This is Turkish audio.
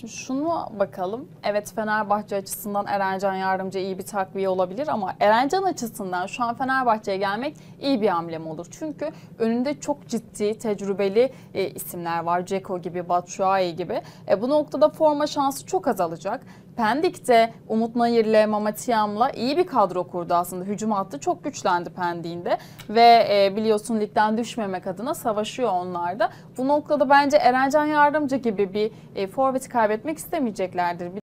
Şimdi şunu bakalım. Evet, Fenerbahçe açısından Erencan Yardımcı iyi bir takviye olabilir ama Erencan açısından şu an Fenerbahçe'ye gelmek iyi bir hamlem olur. Çünkü önünde çok ciddi, tecrübeli isimler var. Dzeko gibi, Batshuayi gibi. Bu noktada forma şansı çok azalacak. Pendik'te Umut Nayir'le, Mamatiyam'la iyi bir kadro kurdu aslında. Hücum hattı çok güçlendi Pendik'inde ve biliyorsun ligden düşmemek adına savaşıyor onlar da. Bu noktada bence Erencan Yardımcı gibi bir forveti kaybetmek istemeyeceklerdir.